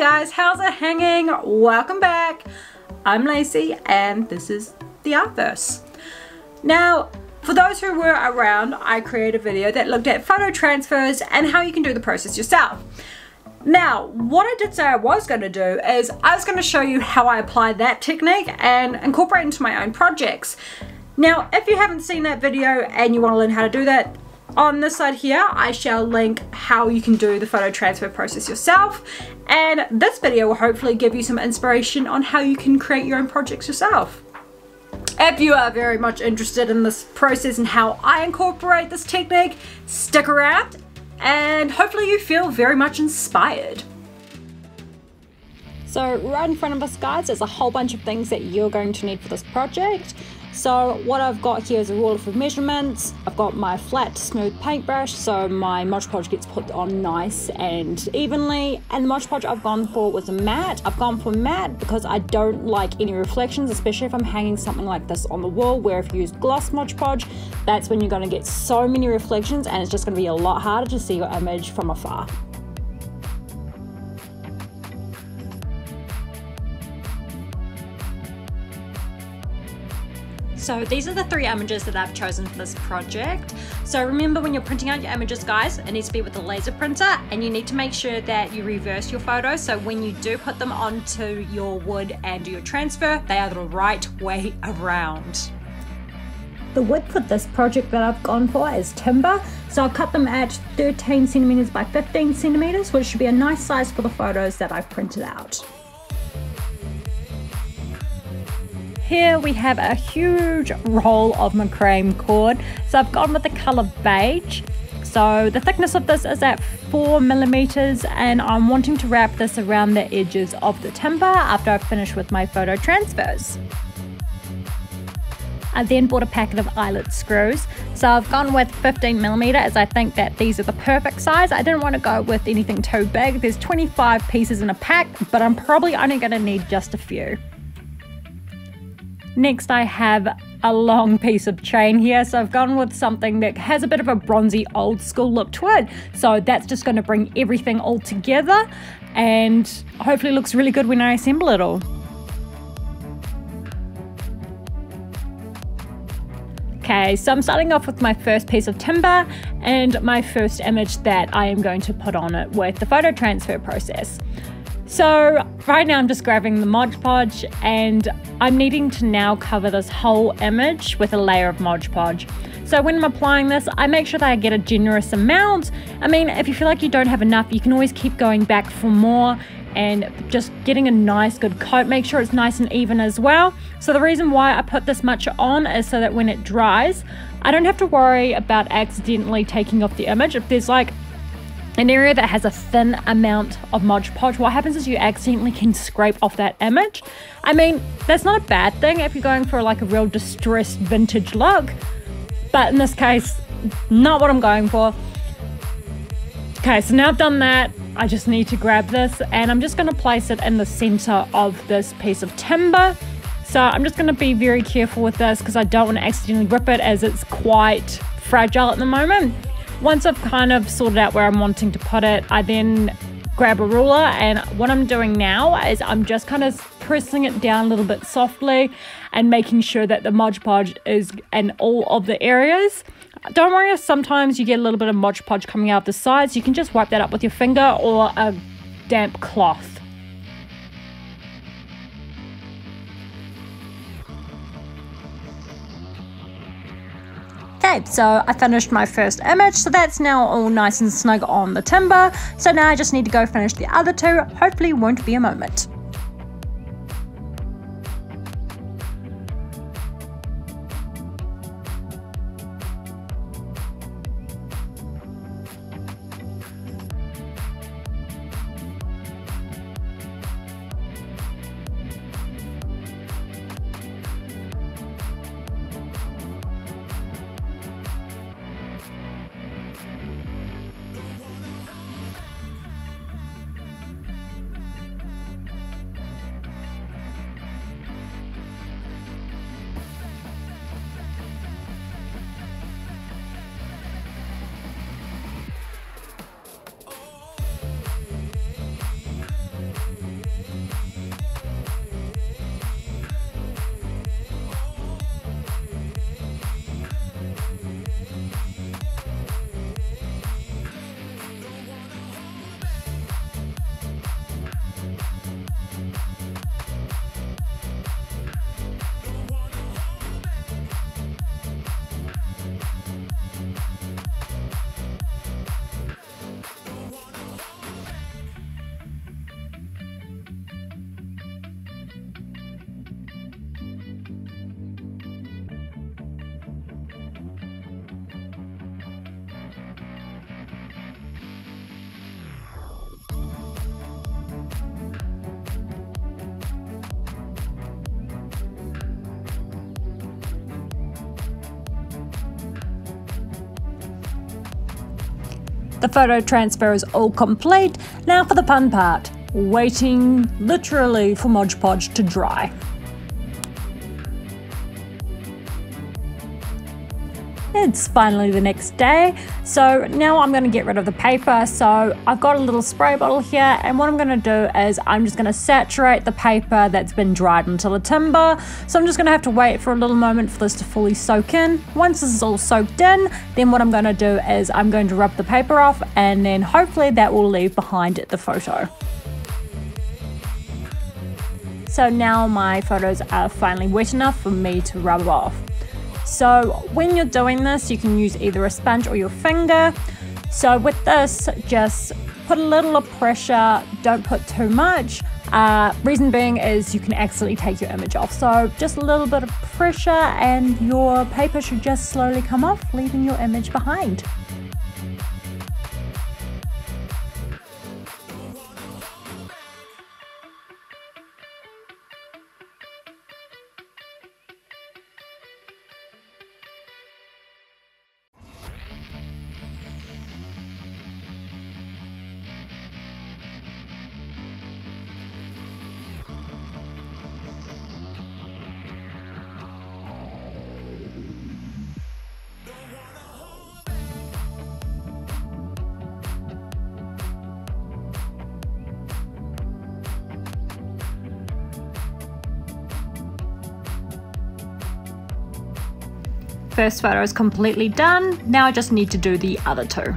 Hey guys, how's it hanging? Welcome back. I'm Lacey and this is the Artverse. Now, for those who were around, I created a video that looked at photo transfers and how you can do the process yourself. Now, what I did say I was going to do is I was going to show you how I applied that technique and incorporate it into my own projects. Now, if you haven't seen that video and you want to learn how to do that, on this side here, I shall link how you can do the photo transfer process yourself, and this video will hopefully give you some inspiration on how you can create your own projects yourself. If you are very much interested in this process and how I incorporate this technique, stick around and hopefully you feel very much inspired. So right in front of us guys, there's a whole bunch of things that you're going to need for this project. So what I've got here is a ruler for measurements. I've got my flat smooth paintbrush, so my Mod Podge gets put on nice and evenly, and the Mod Podge I've gone for was a matte. I've gone for matte because I don't like any reflections, especially if I'm hanging something like this on the wall, where if you use gloss Mod Podge, that's when you're going to get so many reflections and it's just going to be a lot harder to see your image from afar. So these are the three images that I've chosen for this project. So remember, when you're printing out your images guys, it needs to be with a laser printer, and you need to make sure that you reverse your photos, so when you do put them onto your wood and do your transfer, they are the right way around. The width for this project that I've gone for is timber, so I've cut them at 13 centimeters by 15 centimeters, which should be a nice size for the photos that I've printed out. Here we have a huge roll of macrame cord, so I've gone with the color beige. So the thickness of this is at 4 millimeters, and I'm wanting to wrap this around the edges of the timber after I've finished with my photo transfers. I then bought a packet of eyelet screws, so I've gone with 15 millimeter, as I think that these are the perfect size. I didn't want to go with anything too big. There's 25 pieces in a pack, but I'm probably only going to need just a few. Next, I have a long piece of chain here, so I've gone with something that has a bit of a bronzy old school look to it, so that's just going to bring everything all together and hopefully looks really good when I assemble it all. Okay, so I'm starting off with my first piece of timber and my first image that I am going to put on it with the photo transfer process. So right now I'm just grabbing the Mod Podge, and I'm needing to now cover this whole image with a layer of Mod Podge. So when I'm applying this, I make sure that I get a generous amount. I mean, if you feel like you don't have enough, you can always keep going back for more and just getting a nice good coat. Make sure it's nice and even as well. So the reason why I put this much on is so that when it dries, I don't have to worry about accidentally taking off the image. If there's like an area that has a thin amount of Mod Podge, what happens is you accidentally can scrape off that image. I mean, that's not a bad thing if you're going for like a real distressed vintage look, but in this case, not what I'm going for. Okay, so now I've done that, I just need to grab this and I'm just going to place it in the center of this piece of timber. So I'm just going to be very careful with this because I don't want to accidentally rip it, as it's quite fragile at the moment. Once I've kind of sorted out where I'm wanting to put it, I then grab a ruler, and what I'm doing now is I'm just kind of pressing it down a little bit softly and making sure that the Mod Podge is in all of the areas. Don't worry if sometimes you get a little bit of Mod Podge coming out the sides, you can just wipe that up with your finger or a damp cloth. So I finished my first image, so that's now all nice and snug on the timber. So now I just need to go finish the other two. Hopefully it won't be a moment. The photo transfer is all complete. Now for the fun part, waiting literally for Mod Podge to dry. It's finally the next day. So now I'm going to get rid of the paper. So I've got a little spray bottle here, and what I'm going to do is I'm just going to saturate the paper that's been dried into the timber. So I'm just going to have to wait for a little moment for this to fully soak in. Once this is all soaked in, then what I'm going to do is I'm going to rub the paper off, and then hopefully that will leave behind the photo. So now my photos are finally wet enough for me to rub off. So when you're doing this, you can use either a sponge or your finger. So with this, just put a little of pressure, don't put too much. Reason being is you can accidentally take your image off. So just a little bit of pressure and your paper should just slowly come off, leaving your image behind. First photo is completely done. Now I just need to do the other two.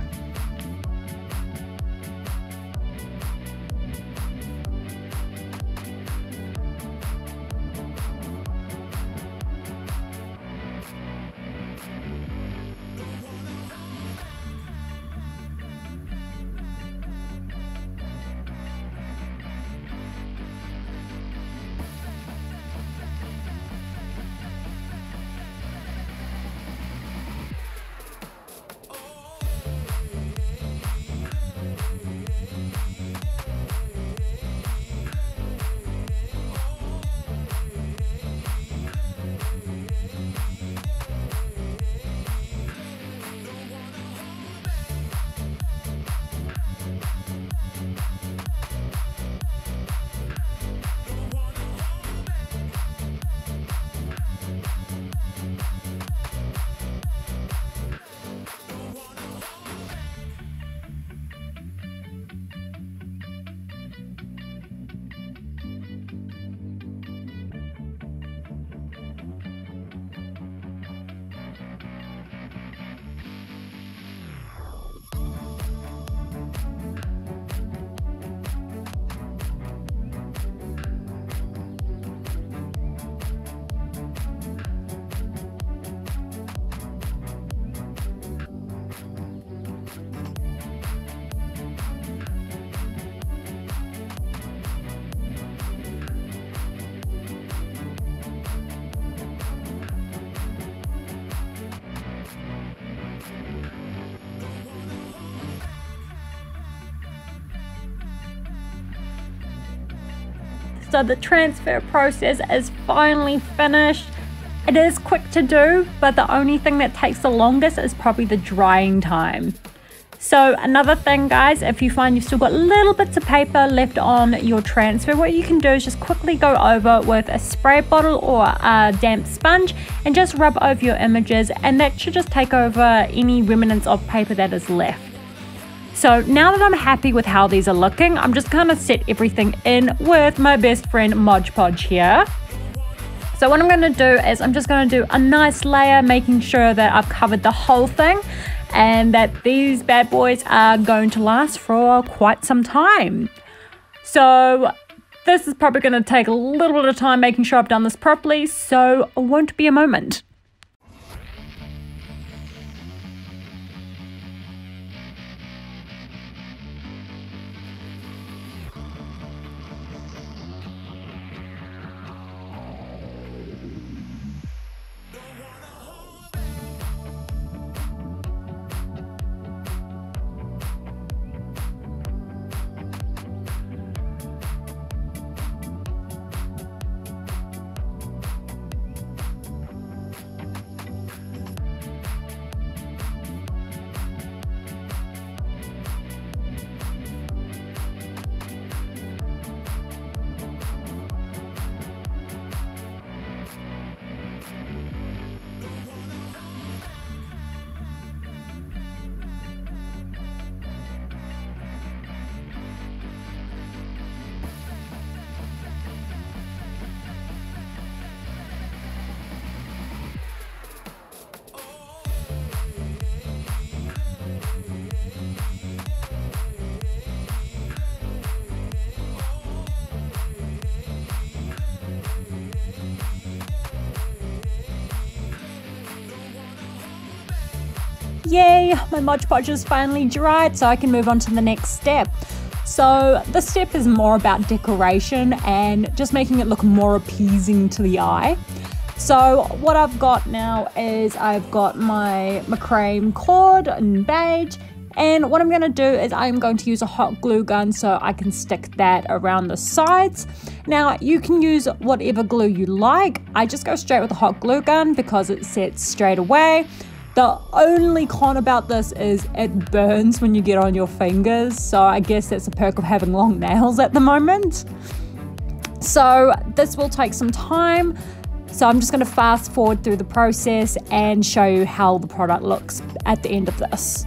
So the transfer process is finally finished. It is quick to do, but the only thing that takes the longest is probably the drying time. So another thing, guys, if you find you've still got little bits of paper left on your transfer, what you can do is just quickly go over with a spray bottle or a damp sponge and just rub over your images, and that should just take over any remnants of paper that is left. So now that I'm happy with how these are looking, I'm just gonna set everything in with my best friend Mod Podge here. So what I'm gonna do is I'm just gonna do a nice layer, making sure that I've covered the whole thing and that these bad boys are going to last for quite some time. So this is probably gonna take a little bit of time making sure I've done this properly, so it won't be a moment. yay, my Mod Podge is finally dried, so I can move on to the next step. So this step is more about decoration and just making it look more appeasing to the eye. So what I've got now is I've got my macrame cord in beige, and what I'm going to do is I'm going to use a hot glue gun so I can stick that around the sides. Now you can use whatever glue you like. I just go straight with the hot glue gun because it sets straight away. The only con about this is it burns when you get on your fingers, so I guess that's a perk of having long nails at the moment. So this will take some time, so I'm just going to fast forward through the process and show you how the product looks at the end of this.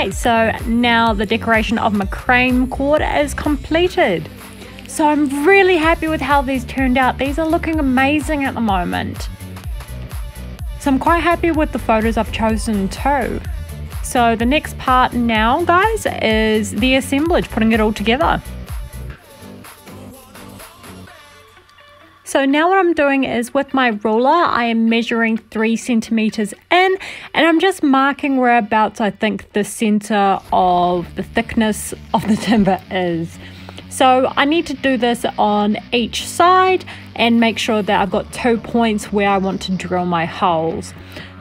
Okay, so now the decoration of my macrame cord is completed. So I'm really happy with how these turned out. These are looking amazing at the moment. So I'm quite happy with the photos I've chosen too. So the next part now, guys, is the assemblage, putting it all together. So now what I'm doing is with my ruler, I am measuring 3 centimeters in, and I'm just marking whereabouts I think the center of the thickness of the timber is. So I need to do this on each side and make sure that I've got 2 points where I want to drill my holes.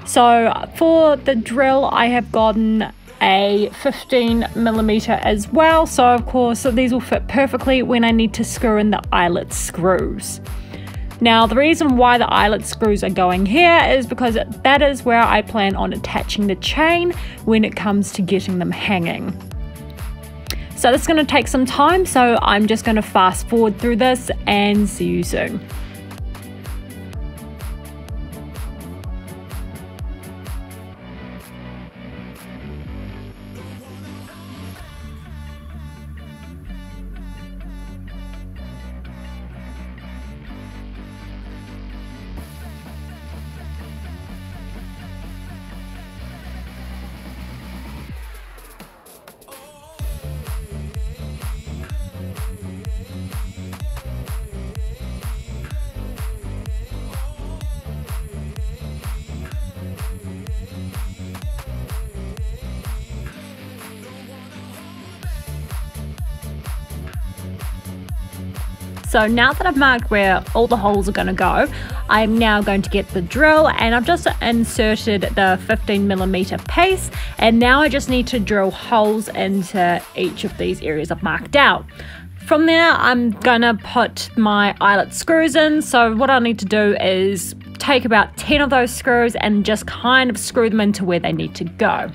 So for the drill, I have gotten a 15mm as well, so of course these will fit perfectly when I need to screw in the eyelet screws. Now the reason why the eyelet screws are going here is because that is where I plan on attaching the chain when it comes to getting them hanging. So this is going to take some time, so I'm just going to fast forward through this and see you soon. So now that I've marked where all the holes are going to go, I'm now going to get the drill, and I've just inserted the 15mm piece, and now I just need to drill holes into each of these areas I've marked out. From there, I'm going to put my eyelet screws in. So what I need to do is take about 10 of those screws and just kind of screw them into where they need to go.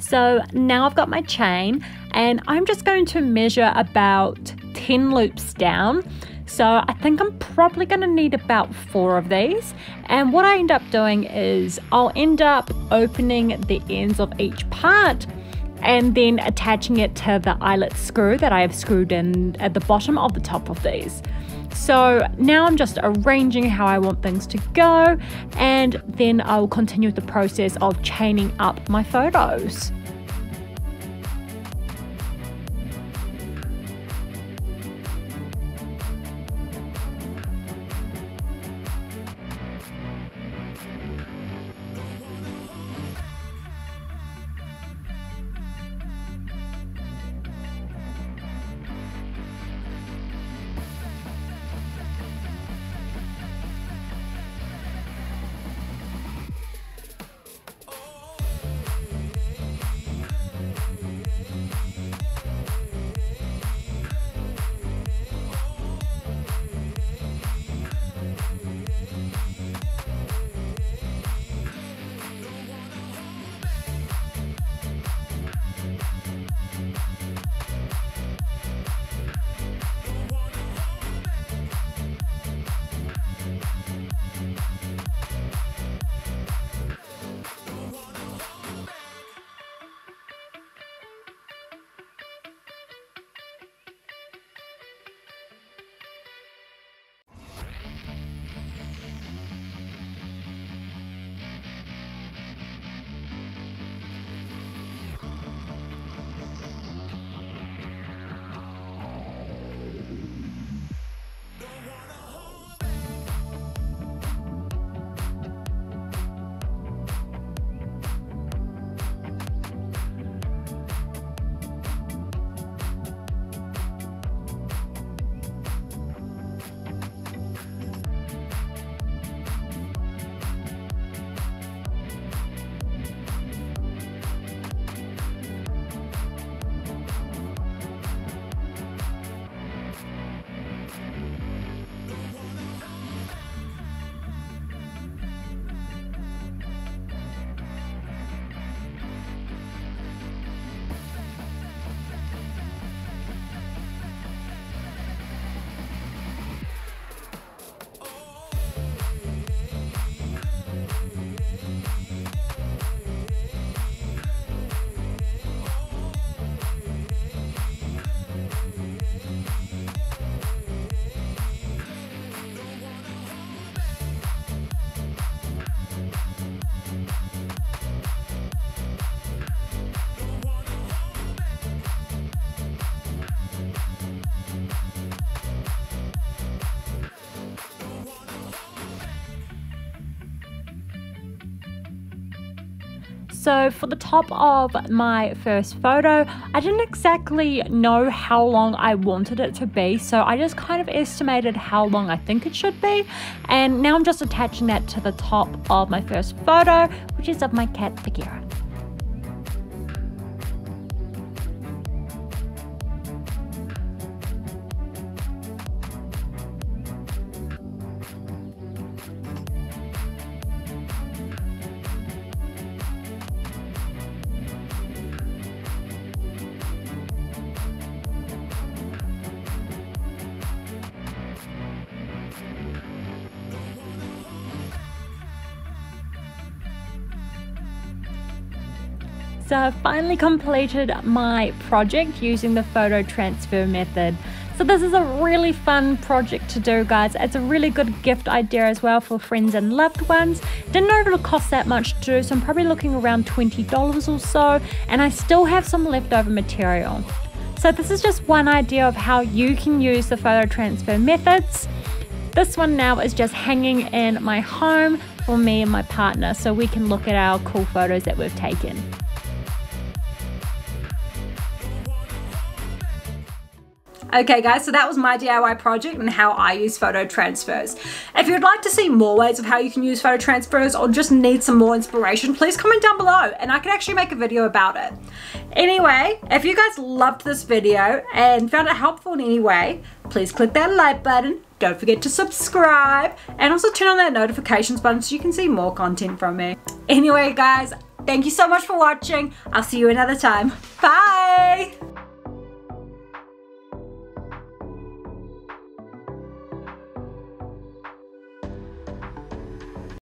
So now I've got my chain, and I'm just going to measure about 10 loops down. So I think I'm probably going to need about 4 of these. And what I end up doing is I'll end up opening the ends of each part and then attaching it to the eyelet screw that I have screwed in at the bottom of the top of these. So now I'm just arranging how I want things to go, and then I'll continue with the process of chaining up my photos. So for the top of my first photo, I didn't exactly know how long I wanted it to be, so I just kind of estimated how long I think it should be, and now I'm just attaching that to the top of my first photo, which is of my cat Figaro. So I've finally completed my project using the photo transfer method. So this is a really fun project to do, guys. It's a really good gift idea as well for friends and loved ones. Didn't know it'll cost that much to do, so I'm probably looking around $20 or so, and I still have some leftover material. So this is just one idea of how you can use the photo transfer methods. This one now is just hanging in my home for me and my partner, so we can look at our cool photos that we've taken. Okay guys, so that was my DIY project and how I use photo transfers. If you'd like to see more ways of how you can use photo transfers or just need some more inspiration, please comment down below and I can actually make a video about it. Anyway, if you guys loved this video and found it helpful in any way, please click that like button, don't forget to subscribe, and also turn on that notifications button so you can see more content from me. Anyway guys, thank you so much for watching. I'll see you another time. Bye!